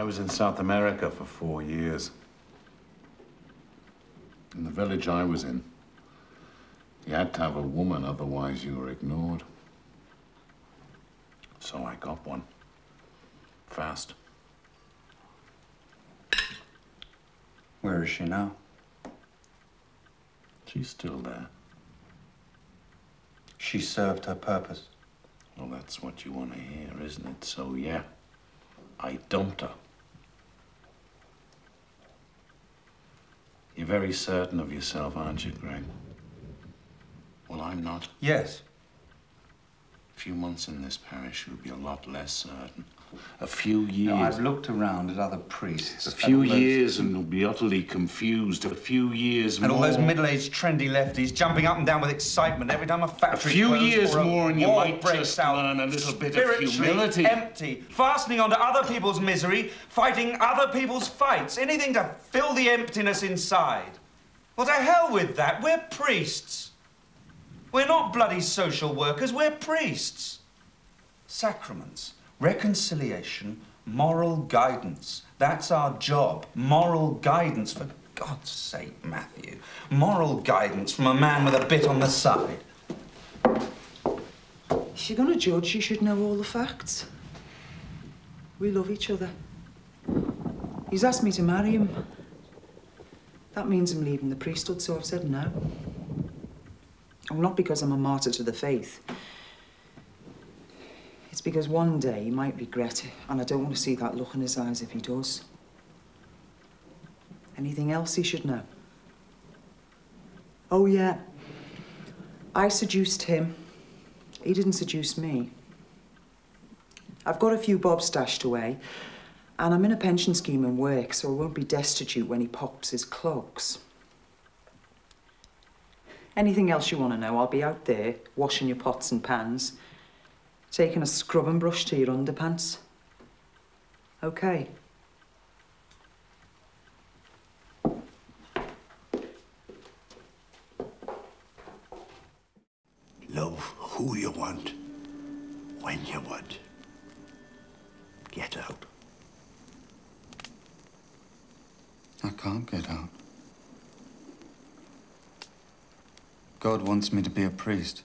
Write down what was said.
I was in South America for 4 years. In the village I was in, you had to have a woman, otherwise you were ignored. So I got one. Fast. Where is she now? She's still there. She served her purpose. Well, that's what you want to hear, isn't it? So, yeah, I dumped her. You're very certain of yourself, aren't you, Greg? Well, I'm not. Yes. A few months in this parish, you'll be a lot less certain. A few years... Now, I've looked around at other priests. A few years and you'll be utterly confused. A few years more... And all those middle-aged, trendy lefties jumping up and down with excitement every time a factory... A few years more and you might just learn a little bit of humility. Empty, fastening onto other people's misery, fighting other people's fights, anything to fill the emptiness inside. Well, to hell with that. We're priests. We're not bloody social workers, we're priests. Sacraments, reconciliation, moral guidance. That's our job, moral guidance. For God's sake, Matthew, moral guidance from a man with a bit on the side. If you're gonna judge, you should know all the facts. We love each other. He's asked me to marry him. That means I'm leaving the priesthood, so I've said no. Not because I'm a martyr to the faith. It's because one day he might regret it, and I don't want to see that look in his eyes if he does. Anything else he should know? Oh, yeah. I seduced him. He didn't seduce me. I've got a few bob stashed away, and I'm in a pension scheme and work, so I won't be destitute when he pops his clogs. Anything else you want to know, I'll be out there, washing your pots and pans, taking a scrub and brush to your underpants. OK? Love who you want, when you want. Get out. I can't get out. God wants me to be a priest.